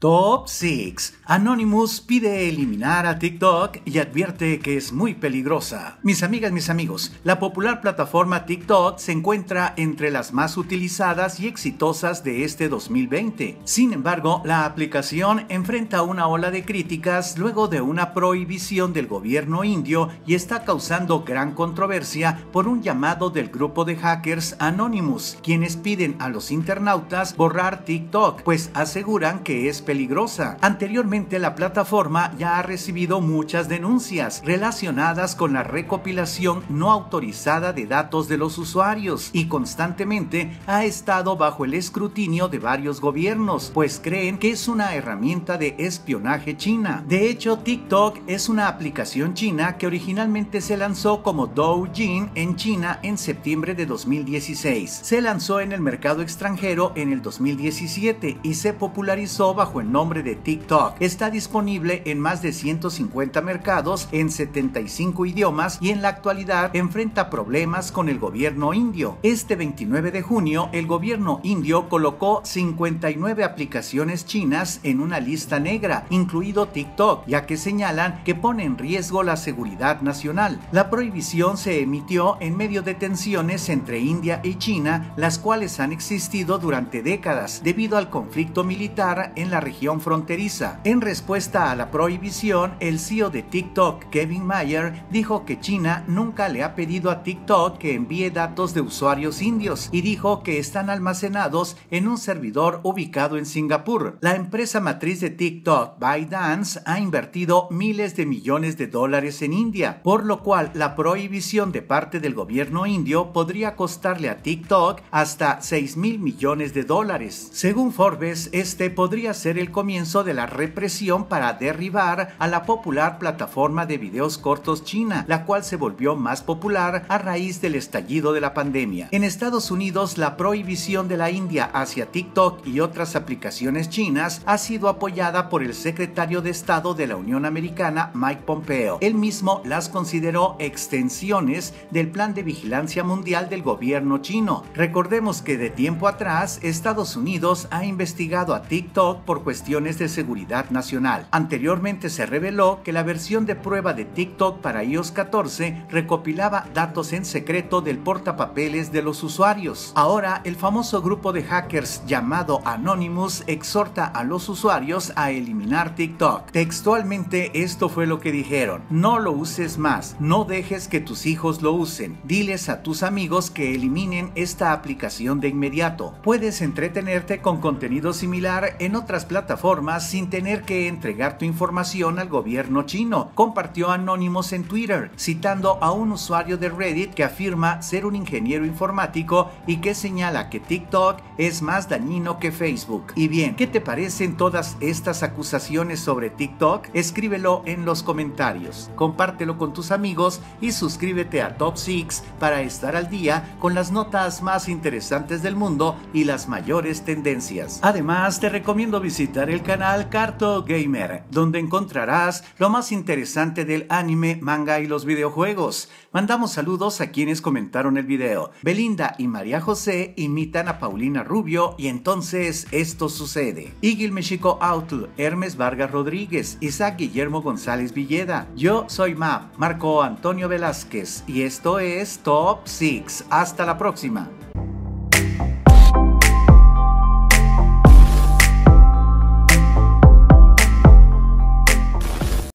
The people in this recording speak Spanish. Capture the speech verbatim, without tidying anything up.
Top seis. Anonymous pide eliminar a TikTok y advierte que es muy peligrosa. Mis amigas, mis amigos, la popular plataforma TikTok se encuentra entre las más utilizadas y exitosas de este dos mil veinte. Sin embargo, la aplicación enfrenta una ola de críticas luego de una prohibición del gobierno indio y está causando gran controversia por un llamado del grupo de hackers Anonymous, quienes piden a los internautas borrar TikTok, pues aseguran que es peligrosa. peligrosa. Anteriormente, la plataforma ya ha recibido muchas denuncias relacionadas con la recopilación no autorizada de datos de los usuarios y constantemente ha estado bajo el escrutinio de varios gobiernos, pues creen que es una herramienta de espionaje china. De hecho, TikTok es una aplicación china que originalmente se lanzó como Douyin en China en septiembre de dos mil dieciséis. Se lanzó en el mercado extranjero en el dos mil diecisiete y se popularizó bajo el nombre de TikTok. Está disponible en más de ciento cincuenta mercados en setenta y cinco idiomas y en la actualidad enfrenta problemas con el gobierno indio. Este veintinueve de junio, el gobierno indio colocó cincuenta y nueve aplicaciones chinas en una lista negra, incluido TikTok, ya que señalan que pone en riesgo la seguridad nacional. La prohibición se emitió en medio de tensiones entre India y China, las cuales han existido durante décadas debido al conflicto militar en la región fronteriza. En respuesta a la prohibición, el C E O de TikTok, Kevin Mayer, dijo que China nunca le ha pedido a TikTok que envíe datos de usuarios indios y dijo que están almacenados en un servidor ubicado en Singapur. La empresa matriz de TikTok, ByteDance, ha invertido miles de millones de dólares en India, por lo cual la prohibición de parte del gobierno indio podría costarle a TikTok hasta seis mil millones de dólares. Según Forbes, este podría ser el comienzo de la represión para derribar a la popular plataforma de videos cortos china, la cual se volvió más popular a raíz del estallido de la pandemia. En Estados Unidos, la prohibición de la India hacia TikTok y otras aplicaciones chinas ha sido apoyada por el secretario de Estado de la Unión Americana, Mike Pompeo. Él mismo las consideró extensiones del plan de vigilancia mundial del gobierno chino. Recordemos que de tiempo atrás, Estados Unidos ha investigado a TikTok por cuestiones de seguridad nacional. Anteriormente se reveló que la versión de prueba de TikTok para i o s catorce recopilaba datos en secreto del portapapeles de los usuarios. Ahora, el famoso grupo de hackers llamado Anonymous exhorta a los usuarios a eliminar TikTok. Textualmente, esto fue lo que dijeron: no lo uses más, no dejes que tus hijos lo usen, diles a tus amigos que eliminen esta aplicación de inmediato. Puedes entretenerte con contenido similar en otras plataformas sin tener que entregar tu información al gobierno chino, compartió Anonymous en Twitter, citando a un usuario de Reddit que afirma ser un ingeniero informático y que señala que TikTok es más dañino que Facebook. Y bien, ¿qué te parecen todas estas acusaciones sobre TikTok? Escríbelo en los comentarios, compártelo con tus amigos y suscríbete a Top seis para estar al día con las notas más interesantes del mundo y las mayores tendencias. Además, te recomiendo visitar el canal Cartogamer, donde encontrarás lo más interesante del anime, manga y los videojuegos. Mandamos saludos a quienes comentaron el video. Belinda y María José imitan a Paulina Rubio y entonces esto sucede. Igil Mexico Autl, Hermes Vargas Rodríguez, Isaac Guillermo González Villeda. Yo soy Map, Marco Antonio Velázquez y esto es Top seis. Hasta la próxima.